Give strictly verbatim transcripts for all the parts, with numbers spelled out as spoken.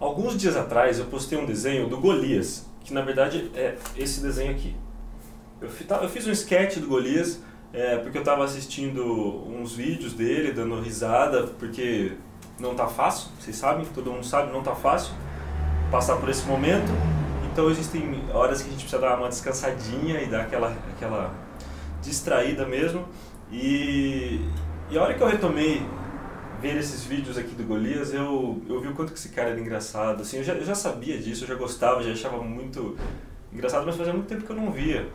Alguns dias atrás eu postei um desenho do Golias, que na verdade é esse desenho aqui. Eu fiz um sketch do Golias é, porque eu estava assistindo uns vídeos dele, dando risada, porque não tá fácil, vocês sabem, todo mundo sabe, não tá fácil passar por esse momento. Então existem horas que a gente precisa dar uma descansadinha e dar aquela, aquela distraída mesmo. E, e a hora que eu retomei ver esses vídeos aqui do Golias, eu, eu vi o quanto que esse cara era engraçado. Assim, eu, já, eu já sabia disso, eu já gostava, já achava muito engraçado, mas fazia muito tempo que eu não via.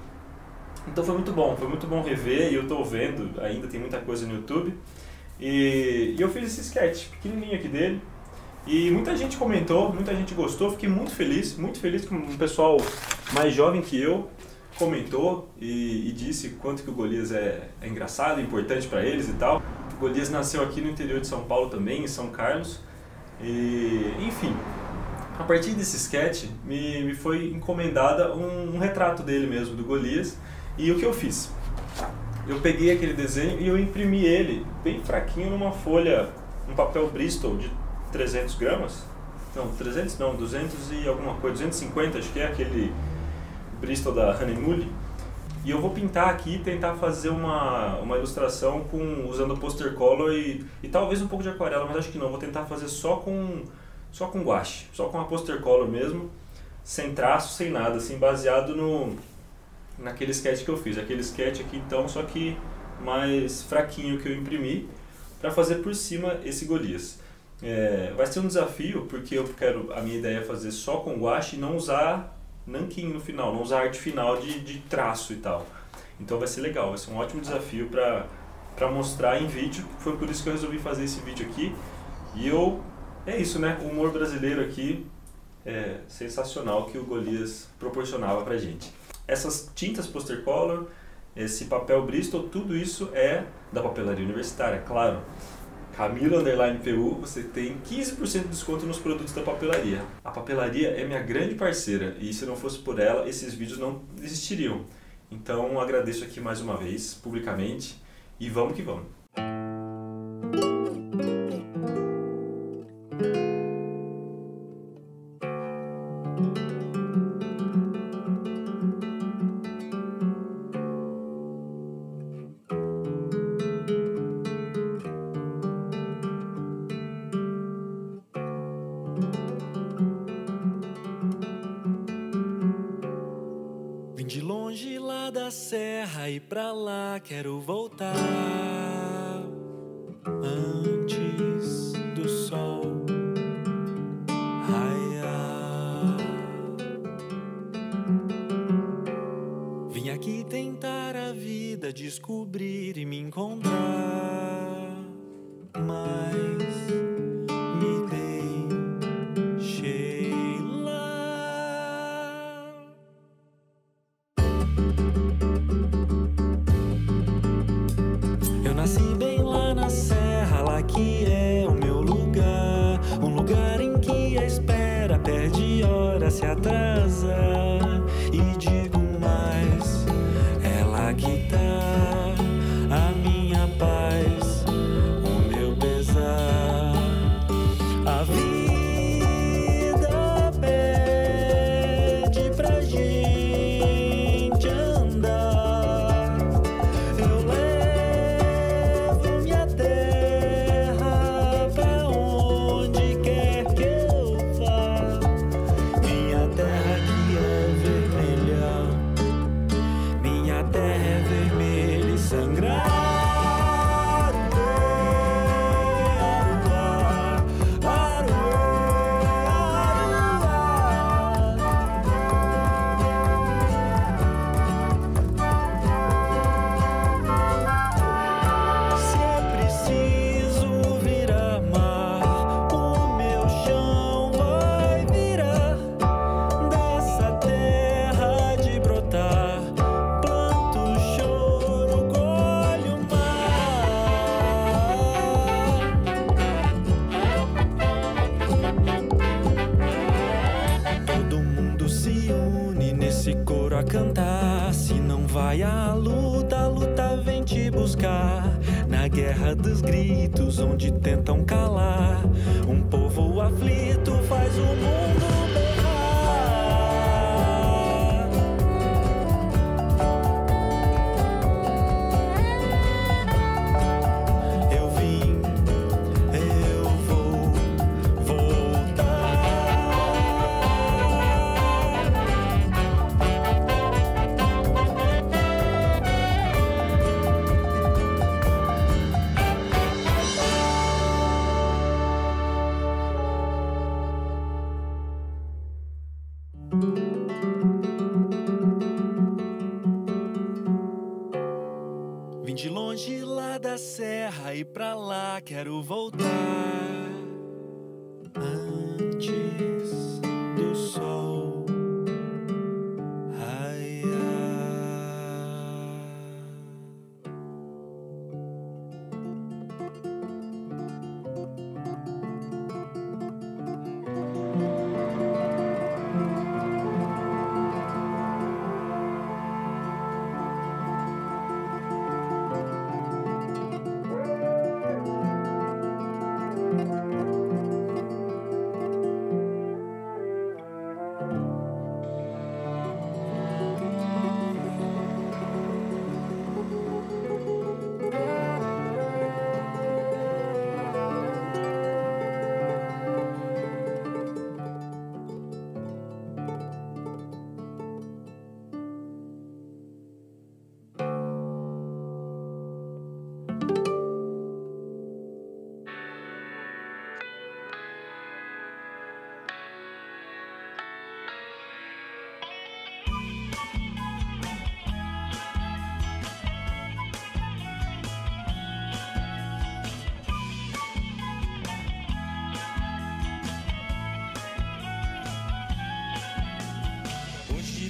Então foi muito bom, foi muito bom rever, e eu tô vendo ainda, tem muita coisa no YouTube. E, e eu fiz esse sketch pequenininho aqui dele, e muita gente comentou, muita gente gostou, fiquei muito feliz, muito feliz que um pessoal mais jovem que eu comentou e, e disse quanto que o Golias é, é engraçado, importante para eles e tal. O Golias nasceu aqui no interior de São Paulo também, em São Carlos, e enfim, a partir desse sketch me, me foi encomendada um, um retrato dele mesmo, do Golias, e o que eu fiz? Eu peguei aquele desenho e eu imprimi ele bem fraquinho numa folha, um papel Bristol de trezentas gramas, não, trezentas não, duzentas e alguma coisa, duzentos e cinquenta acho que é aquele Bristol da Hahnemühle. E eu vou pintar aqui e tentar fazer uma, uma ilustração com, usando poster color e, e talvez um pouco de aquarela, mas acho que não, vou tentar fazer só com, só com guache, só com a poster color mesmo, sem traço, sem nada, assim, baseado no... naquele sketch que eu fiz, aquele sketch aqui então, só que mais fraquinho que eu imprimi, para fazer por cima esse Golias. É, vai ser um desafio, porque eu quero, a minha ideia é fazer só com guache e não usar nanquim no final, não usar arte final de, de traço e tal. Então vai ser legal, vai ser um ótimo desafio para para mostrar em vídeo, foi por isso que eu resolvi fazer esse vídeo aqui. E eu, é isso né, o humor brasileiro aqui é sensacional que o Golias proporcionava pra gente. Essas tintas poster color, esse papel Bristol, tudo isso é da Papelaria Universitária, claro. Camilo Underline P U, você tem quinze por cento de desconto nos produtos da papelaria. A papelaria é minha grande parceira e se não fosse por ela, esses vídeos não existiriam. Então agradeço aqui mais uma vez, publicamente, e vamos que vamos! De longe lá da serra e pra lá quero voltar antes do sol raiar. Vim aqui tentar a vida, descobrir e me encontrar, mas nasci bem lá na serra, lá que é o meu lugar. Um lugar em que a espera perde hora, se atrasa. E digo mais, é lá que tá a minha paz, o meu pesar. A vida pede pra gente andar. Eu levo a cantar, se não vai à luta, a luta vem te buscar. Na guerra dos gritos, onde tentam calar, um povo aflito faz uma ir pra lá, quero voltar antes do sol raiar.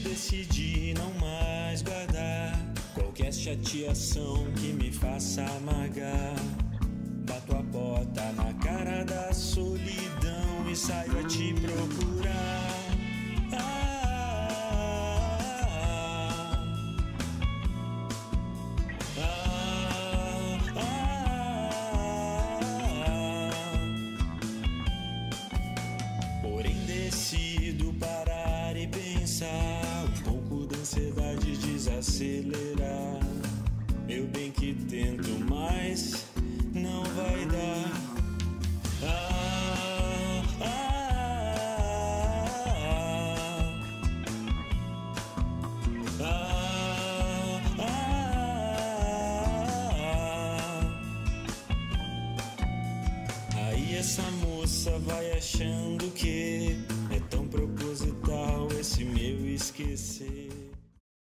Decidi não mais guardar qualquer chateação que me faça amargar. Bato a porta na cara da solidão e saio a te procurar. Ah, ah, ah, ah, ah, ah, ah. Porém decido parar e pensar, ansiedade desacelerar. Eu bem que tento, mas não vai dar. Ah, ah, ah, ah, ah, ah, ah, ah. Aí essa moça vai achando que é tão proposital esse meu esquecer.